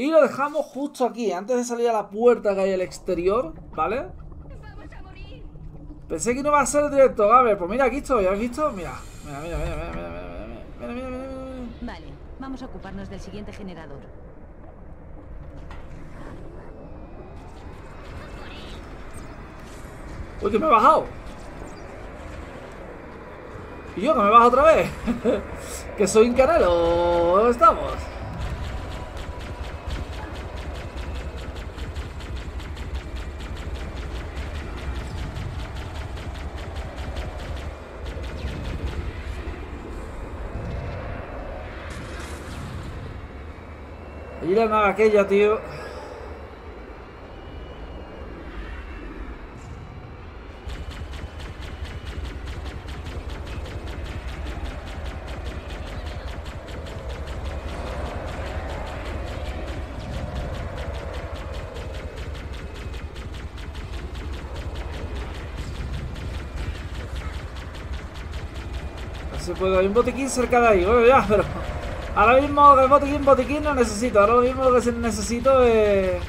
Y lo dejamos justo aquí, antes de salir a la puerta que hay al exterior, ¿vale? Pensé que no va a ser directo, a ver, pues mira, aquí estoy, ¿habéis visto? Mira, mira, mira, mira, mira, mira, mira, mira, mira. Vale, vamos a ocuparnos del siguiente generador. Uy, que me he bajado. Y yo, que me bajo otra vez. Que soy un canelo. ¿Dónde estamos? Y la nave aquella, tío. Pues hay un botiquín cerca de ahí, bueno ya, pero ahora mismo el botiquín no necesito, ahora mismo lo que necesito es...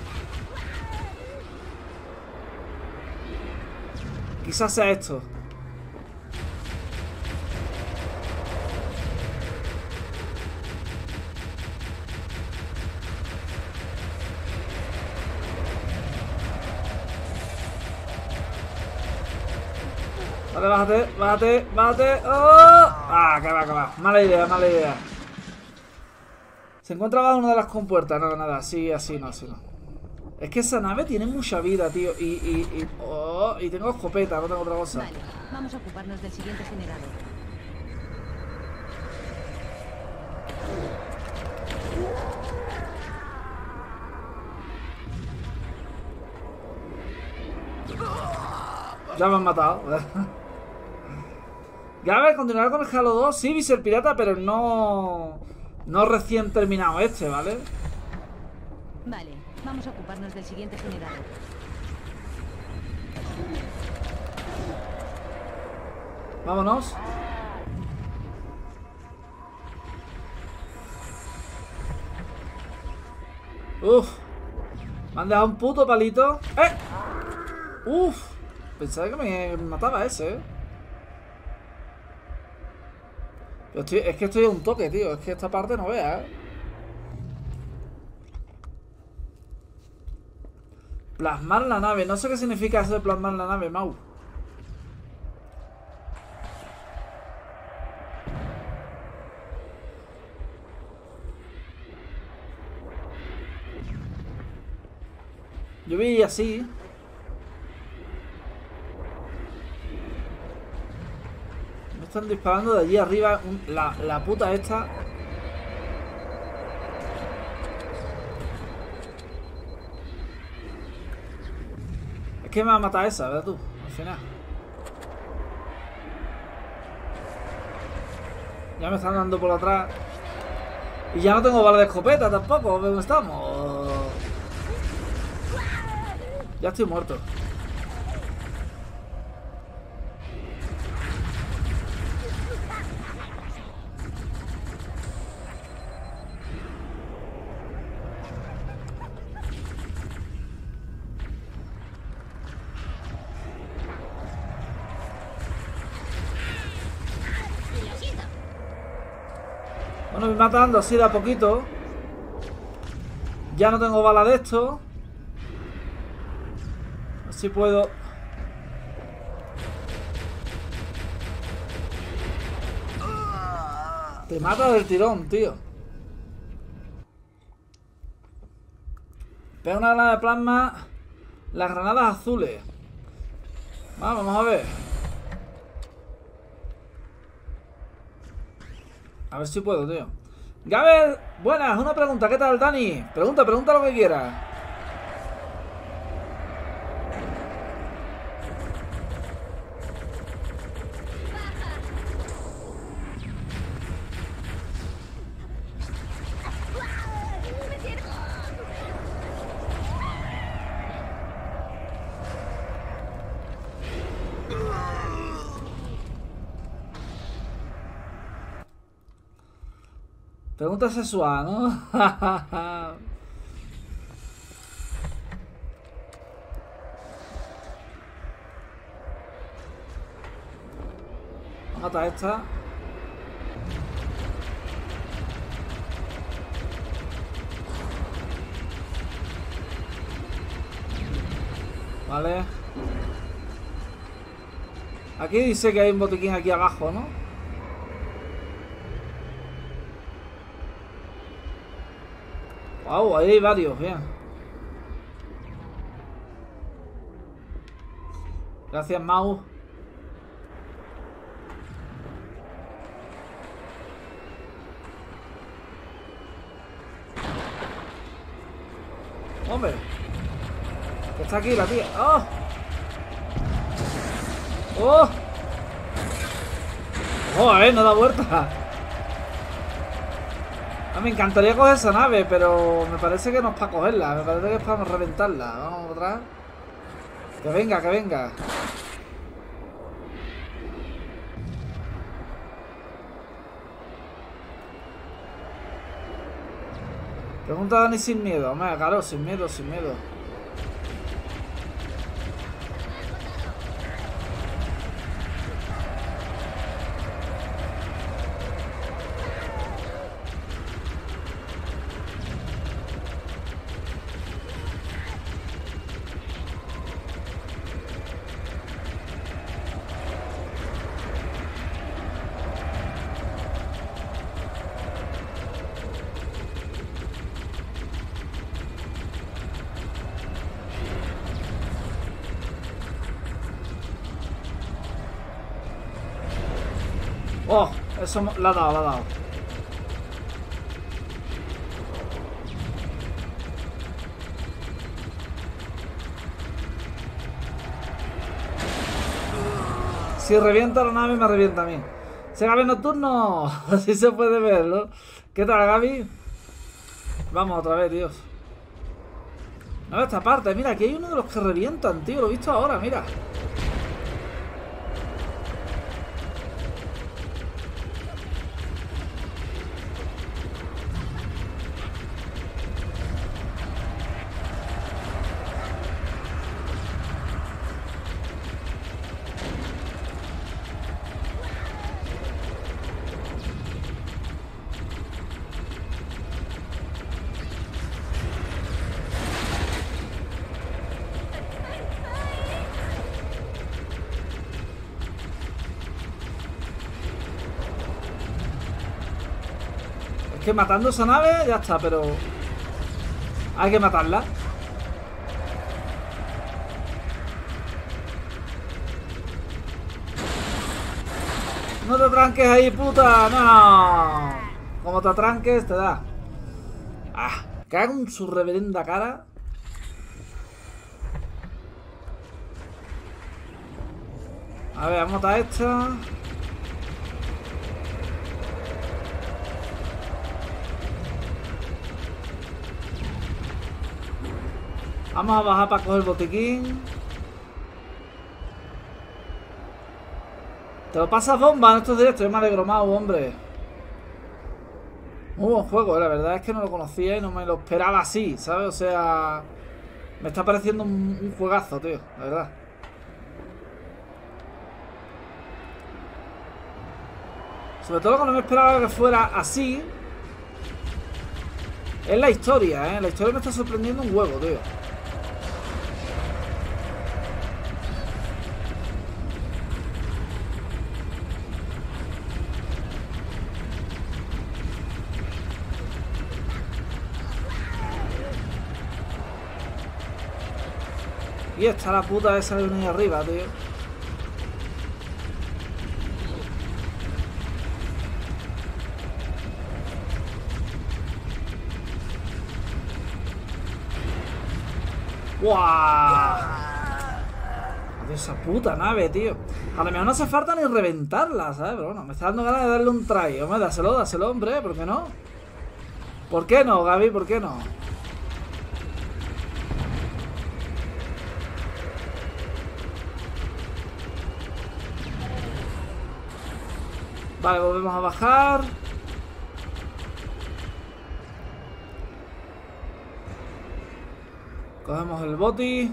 Quizás sea esto. Vale, bájate, bájate, bájate. ¡Oh! Ah, que va, mala idea, mala idea. Se encuentra bajo una de las compuertas. No, nada, así, así no, así no. Es que esa nave tiene mucha vida, tío. Y tengo escopeta, no tengo otra cosa. Vale, vamos a ocuparnos del siguiente generador. Ya me han matado. Gabbers, ¿continuará con el Halo 2? Sí, Visor Pirata, pero no recién terminado este, ¿vale? Vale, vamos a ocuparnos del siguiente generador. Vámonos. Uf. Me han dejado un puto palito. ¡Eh! Uf. Pensaba que me mataba ese, ¿eh? Pero es que estoy a un toque, tío. Es que esta parte no veas, ¿eh? Plasmar la nave. No sé qué significa eso de plasmar la nave, Mau. Yo vi así. Están disparando de allí arriba la puta esta. Es que me va a matar esa, ¿verdad tú? Al final. Ya me están dando por atrás. Y ya no tengo balas de escopeta tampoco. ¿Dónde estamos? Ya estoy muerto. Bueno, me matando así de a poquito. Ya no tengo bala de esto. Así puedo. Te mata del tirón, tío. Pega una granada de plasma. Las granadas azules. Vamos a ver. A ver si puedo, tío. Gabbers, buenas, una pregunta. ¿Qué tal, Dani? Pregunta lo que quieras. Pregunta sexual, ¿no? Mata esta. Vale. Aquí dice que hay un botiquín aquí abajo, ¿no? Wow, ahí hay varios, bien. Gracias, Mau. Hombre. Que está aquí la tía. ¡Oh! ¡Oh! ¡Oh, no da vuelta! Me encantaría coger esa nave, pero me parece que no es para cogerla, me parece que es para reventarla. Vamos atrás. Que venga, que venga. Pregunta a Dani sin miedo. Hombre, claro, sin miedo, sin miedo. Oh, eso la ha dado, la ha dado. Si revienta la nave, me revienta a mí. ¡Se Gaby nocturno! Así se puede verlo. ¿Qué tal, Gaby? Vamos otra vez, Dios. A ver esta parte. Mira, aquí hay uno de los que revientan, tío. Lo he visto ahora, mira. Que matando esa nave ya está, pero hay que matarla. No te tranques ahí, puta, no. Como te tranques, te da. Ah, cago en su reverenda cara. A ver, vamos a matar esta. Vamos a bajar para coger el botiquín. Te lo pasas bomba en estos directos. Yo me alegro, Mau, hombre. Muy buen juego, la verdad es que no lo conocía y no me lo esperaba así, ¿sabes? O sea, me está pareciendo un juegazo, tío, la verdad. Sobre todo que no me esperaba que fuera así. Es la historia, ¿eh? La historia me está sorprendiendo un huevo, tío. Y está la puta esa de unir arriba, tío. ¡Guau! Esa puta nave, tío. A lo mejor no hace falta ni reventarla, ¿sabes? Pero bueno, me está dando ganas de darle un try. Hombre, dáselo, dáselo, hombre, ¿por qué no? ¿Por qué no, Gaby? ¿Por qué no? Vale, volvemos a bajar. Cogemos el boti.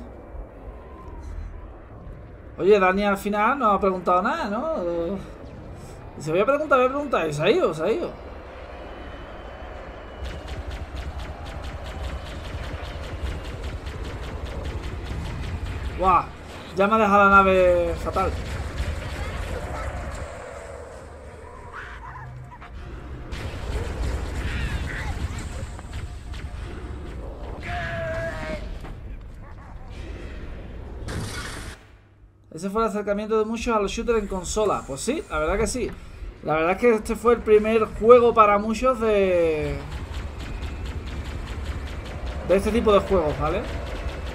Oye, Dani al final no ha preguntado nada, ¿no? Se voy a preguntar, ¿se ha ido? ¡Guau! Ya me ha dejado la nave fatal. Ese fue el acercamiento de muchos a los shooters en consola. Pues sí, la verdad que sí. La verdad es que este fue el primer juego para muchos de este tipo de juegos, ¿vale?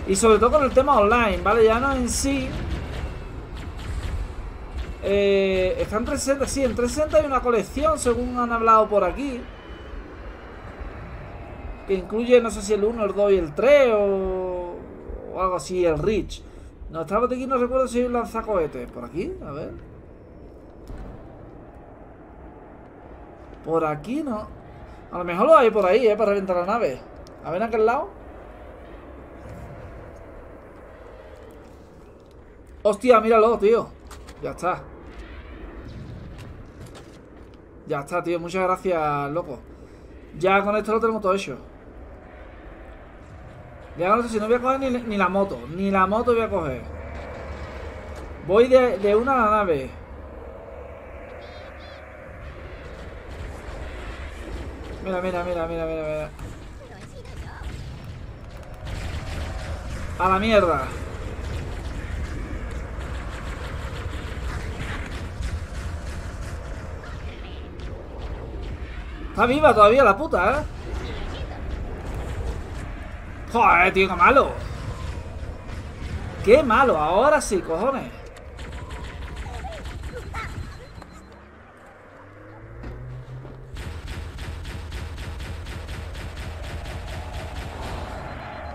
Y sobre todo con el tema online, ¿vale? Ya no en sí. Está en 360. Sí, en 360 hay una colección, según han hablado por aquí, que incluye, no sé si el 1, el 2 y el 3 o algo así, el Reach. No, estaba de aquí, no recuerdo si hay un lanzacohetes. ¿Por aquí? A ver. Por aquí no. A lo mejor lo hay por ahí, para reventar la nave. A ver, en aquel lado. Hostia, míralo, tío. Ya está. Ya está, tío. Muchas gracias, loco. Ya con esto lo tenemos todo hecho. Ya no sé si no voy a coger ni la moto. Ni la moto voy a coger. Voy de una a la nave. Mira. A la mierda. Está viva todavía la puta, ¿eh? Joder, tío, qué malo. Qué malo, ahora sí, cojones.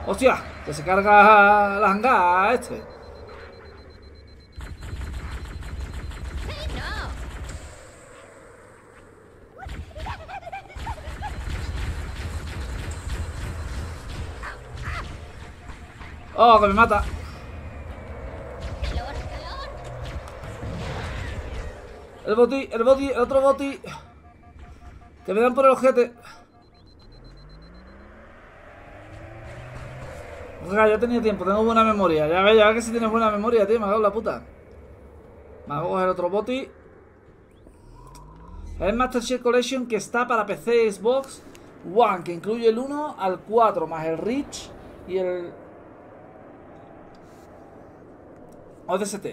Hostia, que se carga la hangar este. Oh, que me mata. Calor. El boti, el otro boti. Que me dan por el ojete. Oiga, ya tenía tiempo, tengo buena memoria. Ya ves que si tienes buena memoria, tío, me ha dado la puta. Vamos a coger otro boti. El MasterChef Collection que está para PC, Xbox One, que incluye el 1 al 4, más el Reach y el... ODST.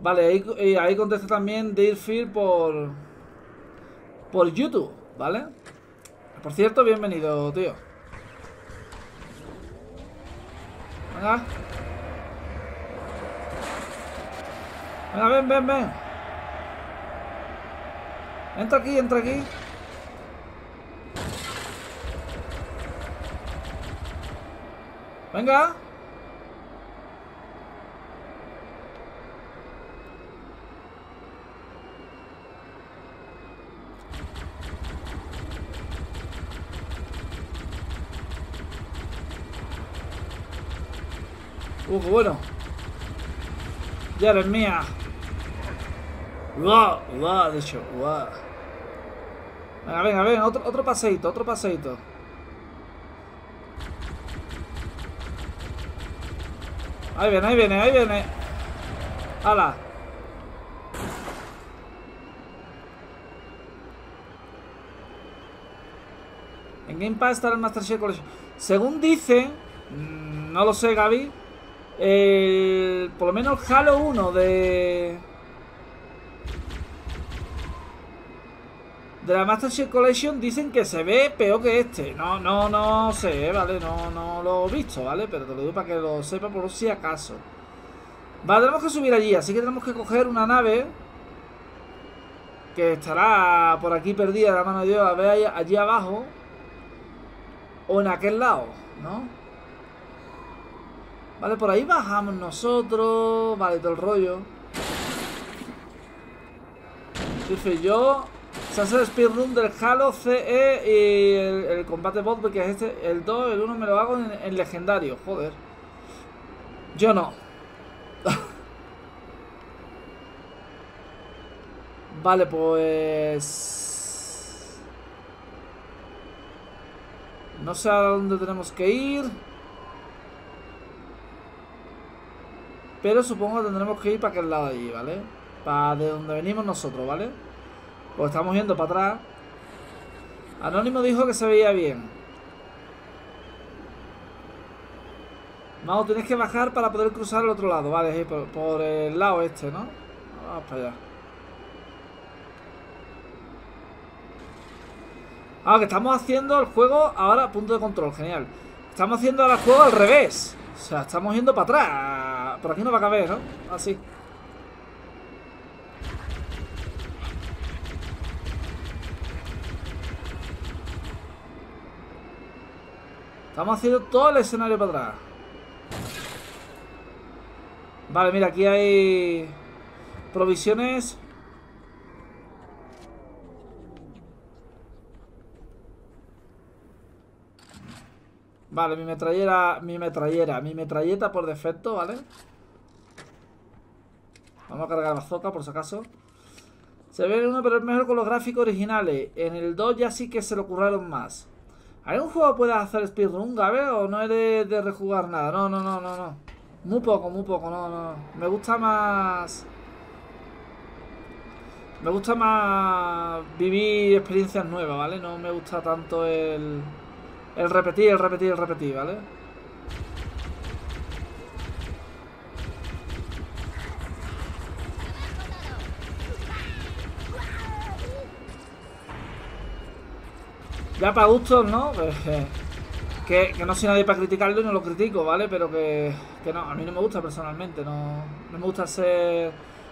Vale, ahí contesta también Dear Fear por YouTube, ¿vale? Por cierto, bienvenido, tío. Venga. Venga, ven. Entra aquí. Venga. Qué bueno. Ya eres mía. Guau, de hecho, guau. Venga, otro paseito. Ahí viene. ¡Hala! En Game Pass está el MasterChef Collection. Según dicen, no lo sé, Gaby. Por lo menos Halo 1 de la MasterChef Collection dicen que se ve peor que este. No sé, ¿vale? No lo he visto, ¿vale? Pero te lo digo para que lo sepa por si acaso. Vale, tenemos que subir allí, así que tenemos que coger una nave que estará por aquí perdida, la mano de Dios, a ver allí abajo o en aquel lado, ¿no? Vale, por ahí bajamos nosotros. Vale, todo el rollo. Dice yo. Se hace el speedrun del Halo CE y el combate bot, porque es este. El 2, el 1 me lo hago en legendario. Joder. Yo no. Vale, pues... no sé a dónde tenemos que ir, pero supongo que tendremos que ir para aquel lado de allí, ¿vale? Para de donde venimos nosotros, ¿vale? Pues estamos yendo para atrás. Anónimo dijo que se veía bien. Mau, tienes que bajar para poder cruzar el otro lado. Vale, sí, por el lado este, ¿no? Vamos para allá. Ah, que estamos haciendo el juego ahora, punto de control, genial. Estamos haciendo ahora el juego al revés. O sea, estamos yendo para atrás. Por aquí no va a caber, ¿no? Así. Estamos haciendo todo el escenario para atrás. Vale, mira, aquí hay provisiones. Vale, mi metralleta por defecto, ¿vale? Vamos a cargar bazooka por si acaso. Se ve el 1, pero es mejor con los gráficos originales. En el 2 ya sí que se le ocurrieron más. ¿Hay un juego que puedas hacer speedrun, Gabe? ¿O no eres de rejugar nada? No. Muy poco, no. Me gusta más vivir experiencias nuevas, ¿vale? No me gusta tanto el repetir, ¿vale? Ya para gustos, ¿no? Que no soy nadie para criticarlo y no lo critico, ¿vale? Pero que no, a mí no me gusta personalmente, no me gusta hacer...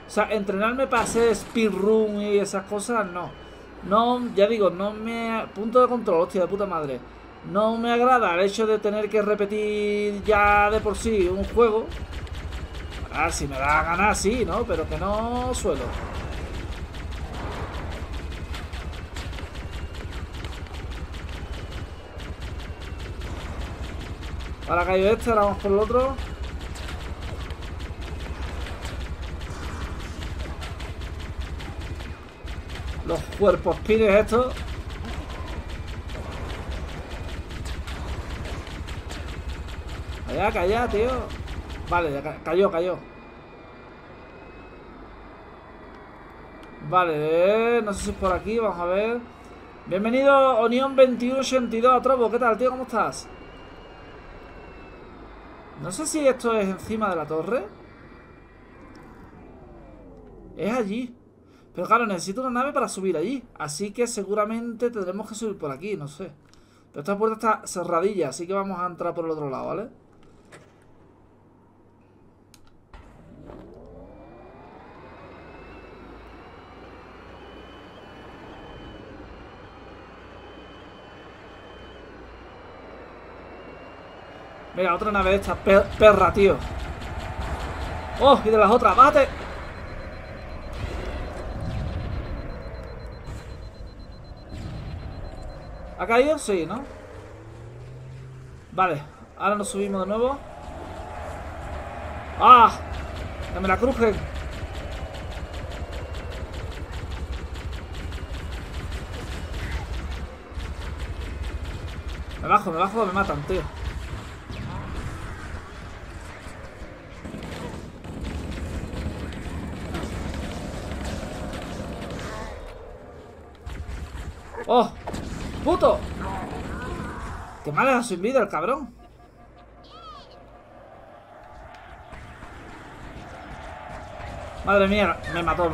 O sea, entrenarme para hacer speedrun y esas cosas, no. No, ya digo, no me... Punto de control, hostia, de puta madre. No me agrada el hecho de tener que repetir ya de por sí un juego. Ah, si me da ganas, sí, ¿no? Pero que no suelo. Ahora ha caído este, ahora vamos por el otro. Los cuerpos pines estos. Allá, calla, tío. Vale, ya cayó. Vale, no sé si es por aquí, vamos a ver. Bienvenido, Onion 2182, Atrobo. ¿Qué tal, tío? ¿Cómo estás? No sé si esto es encima de la torre. Es allí. Pero claro, necesito una nave para subir allí. Así que seguramente tendremos que subir por aquí, no sé. Pero esta puerta está cerradilla, así que vamos a entrar por el otro lado, ¿vale? Mira, otra nave de esta, perra, tío. ¡Oh! Y de las otras, bájate. ¿Ha caído? Sí, ¿no? Vale, ahora nos subimos de nuevo. ¡Ah! ¡Que me la crujen! Me bajo, me matan, tío. ¡Oh! ¡Puto! ¡Qué mal ha sin vida el cabrón! Madre mía, me mató.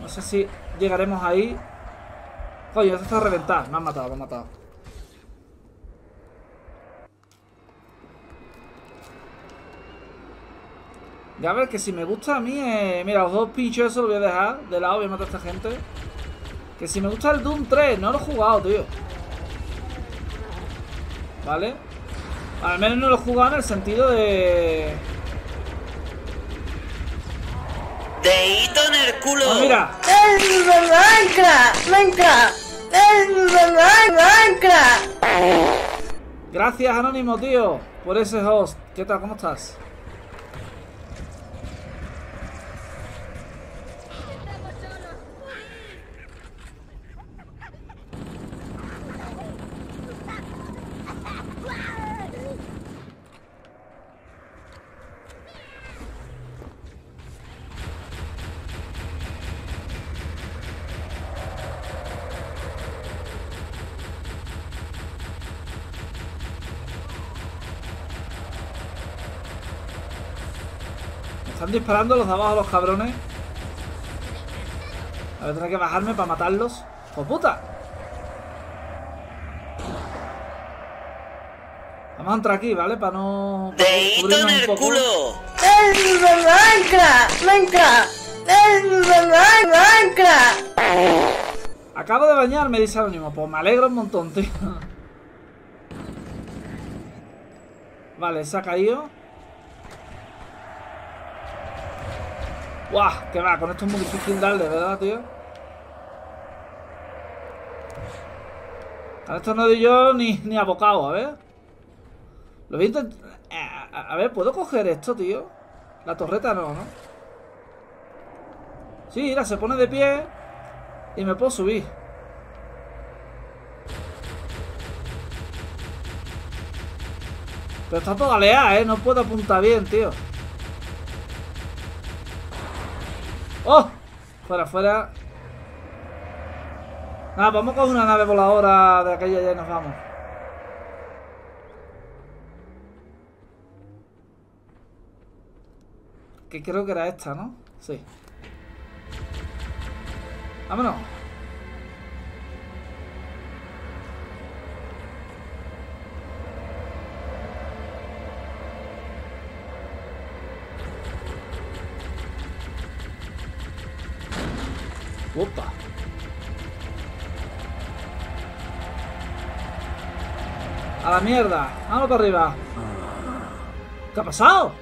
No sé si llegaremos ahí. Coño, esto está a reventar. Me han matado. Ya ver que si me gusta a mí... Mira, los dos pinchos esos los voy a dejar de lado. Voy a matar a esta gente. Que si me gusta el Doom 3, no lo he jugado, tío. ¿Vale? Al menos no lo he jugado en el sentido de... ¡Te hito en el culo! ¡Oh, mira! ¡Es blanca! ¡Venga! ¡Es blanca! Gracias, Anónimo, tío, por ese host. ¿Qué tal? ¿Cómo estás? Están disparando los de abajo, los cabrones. A ver, tendré que bajarme para matarlos. ¡Hijo puta! Vamos a entrar aquí, ¿vale? Para no... ¡Deito en el culo! ¡Es blanca! ¡Blanca! ¡Es blanca! Acabo de bañarme, dice Anónimo. Pues me alegro un montón, tío. Vale, se ha caído. ¡Guau! Que va, con esto es muy difícil darle, ¿verdad, tío? A esto no doy yo ni a bocado, a ver. Lo voy a intentar... A ver, ¿puedo coger esto, tío? La torreta no, ¿no? Sí, mira, se pone de pie y me puedo subir. Pero está toda leada, ¿eh? No puedo apuntar bien, tío. ¡Oh! Fuera, fuera. Nada, vamos con una nave voladora de aquella ya y nos vamos. Que creo que era esta, ¿no? Sí. Vámonos. Opa. A la mierda. Vamos para arriba. ¿Qué ha pasado?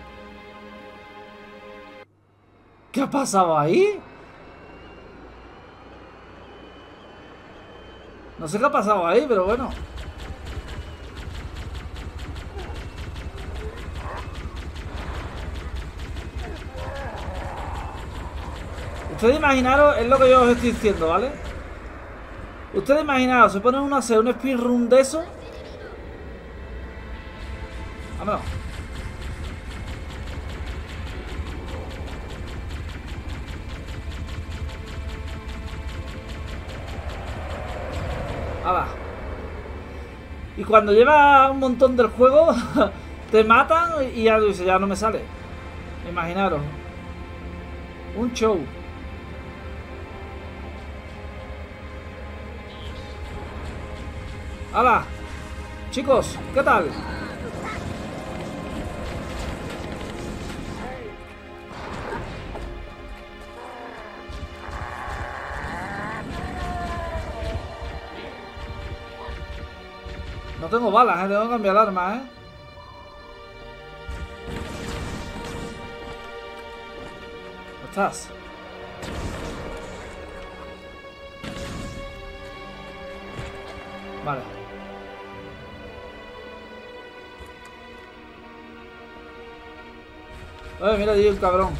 ¿Qué ha pasado ahí? No sé qué ha pasado ahí, pero bueno. Ustedes imaginaros, es lo que yo os estoy diciendo, ¿vale? Ustedes imaginaros, se ponen uno a hacer un speedrun de eso. Vámonos. Hala. Y cuando lleva un montón del juego, te matan y ya, dice, ya no me sale. Imaginaros. Un show. ¡Hala! Chicos, ¿qué tal? No tengo balas, tengo que cambiar el arma, ¿Dónde estás? Vale. Mira allí el cabrón.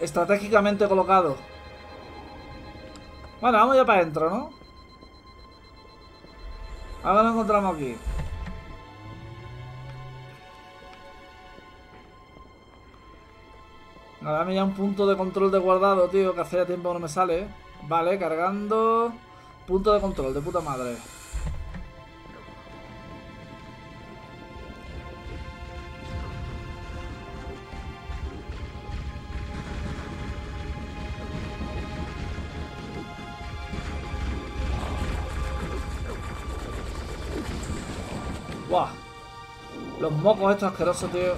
Estratégicamente colocado. Bueno, vamos ya para adentro, ¿no? Ahora nos encontramos aquí. Nada, dame ya un punto de control de guardado, tío, que hace tiempo no me sale. Vale, cargando. Punto de control, de puta madre. Wow. Los mocos estos asquerosos, tío.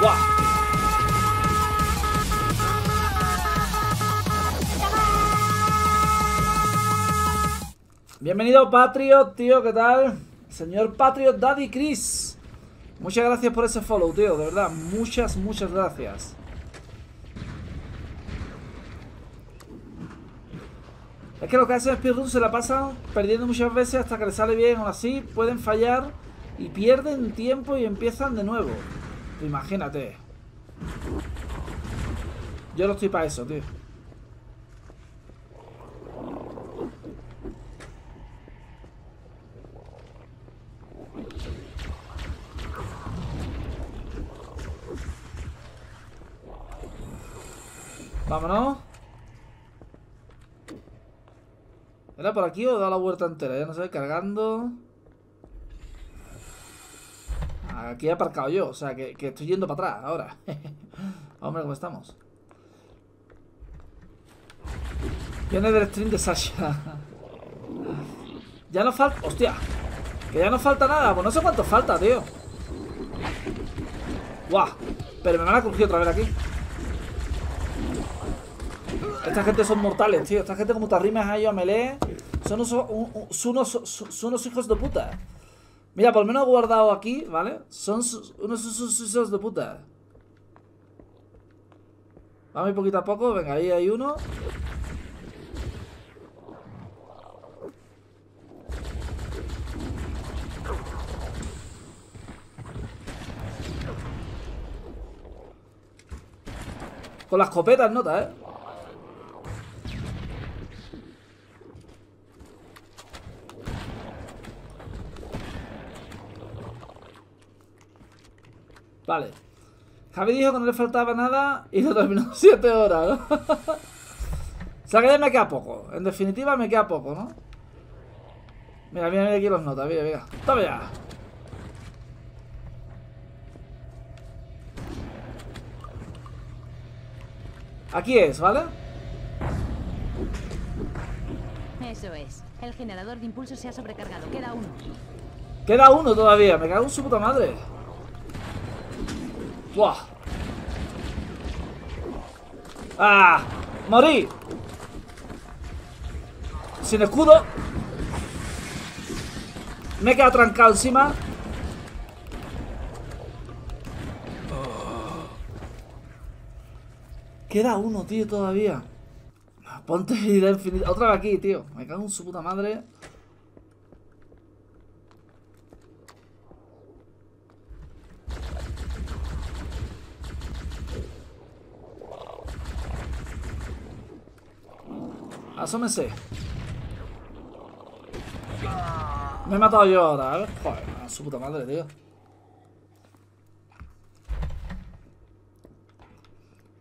Wow. Bienvenido, Patriot, tío, ¿qué tal? Señor Patriot Daddy Chris. Muchas gracias por ese follow, tío, de verdad. Muchas, muchas gracias. Es que los que hacen speedrun se la pasan perdiendo muchas veces hasta que les sale bien, o así pueden fallar y pierden tiempo y empiezan de nuevo. Imagínate. Yo no estoy para eso, tío. Vámonos. ¿Era por aquí o da la vuelta entera? Ya no sé, cargando. aquí he aparcado yo, o sea, que estoy yendo para atrás ahora. Hombre, ¿cómo estamos? Viene del stream de Sasha. Ya no falta... ¡Hostia! Que ya no falta nada. Pues no sé cuánto falta, tío. ¡Guau! Pero me van a crujir otra vez aquí. Esta gente son mortales, tío. Esta gente como te arrimas a ellos a melee. Son unos hijos de puta. Mira, por lo menos he guardado aquí, ¿vale? Son unos hijos de puta. Vamos poquito a poco. Venga, ahí hay uno. Con las copetas nota, ¿eh? Vale. Javi dijo que no le faltaba nada y lo terminó 7 horas, ¿no? O sea que ya me queda poco. En definitiva me queda poco, ¿no? Mira, mira, mira aquí los notas. Mira, mira. ¡Toma ya! Aquí es, ¿vale? Eso es. El generador de impulso se ha sobrecargado. Queda uno. Queda uno todavía. Me cago en su puta madre. ¡Buah! ¡Ah! ¡Morí! Sin escudo. Me he quedado trancado encima. Queda uno, tío, todavía. Ponte vida infinita. Otra vez aquí, tío. Me cago en su puta madre. Asómense. Me he matado yo ahora, ¿eh? Joder, me cago en su puta madre, tío.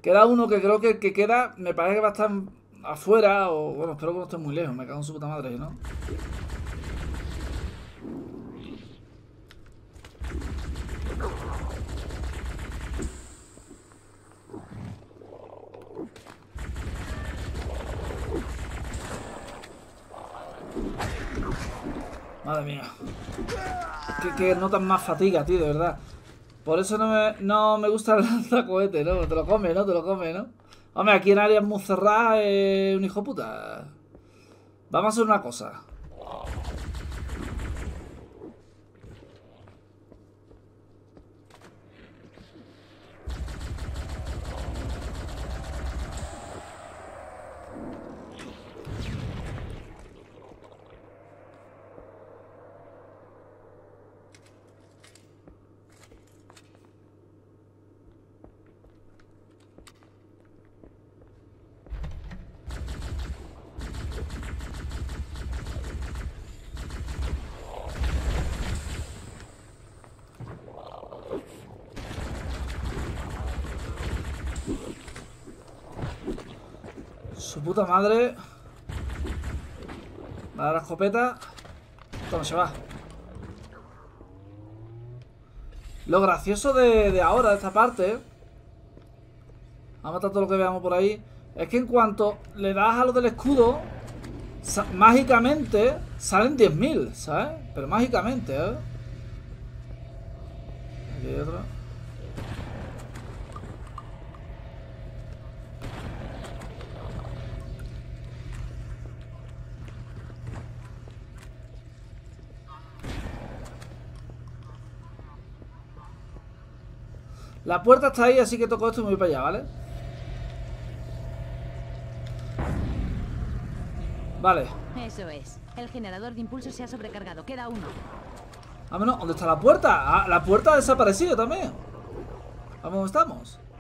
Queda uno que creo que queda, me parece que va a estar afuera, o bueno, espero que no esté muy lejos, me cago en su puta madre, ¿no? Madre mía. Que notas más fatiga, tío, de verdad. Por eso no me gusta el lanzacohete, ¿no? Te lo come, ¿no? Te lo come, ¿no? Hombre, aquí en áreas muy cerradas es un hijo de puta. Vamos a hacer una cosa. Puta madre. Va a dar la escopeta. Toma, se va. Lo gracioso de ahora, de esta parte. Vamos a matar todo lo que veamos por ahí. Es que en cuanto le das a lo del escudo, mágicamente salen 10.000, ¿sabes? Pero mágicamente, ¿eh? Aquí hay otro. La puerta está ahí, así que toco esto y me voy para allá, ¿vale? Vale. Eso es. El generador de impulso se ha sobrecargado. Queda uno. Vámonos. ¿Dónde está la puerta? Ah, la puerta ha desaparecido también. Vamos, ¿dónde estamos?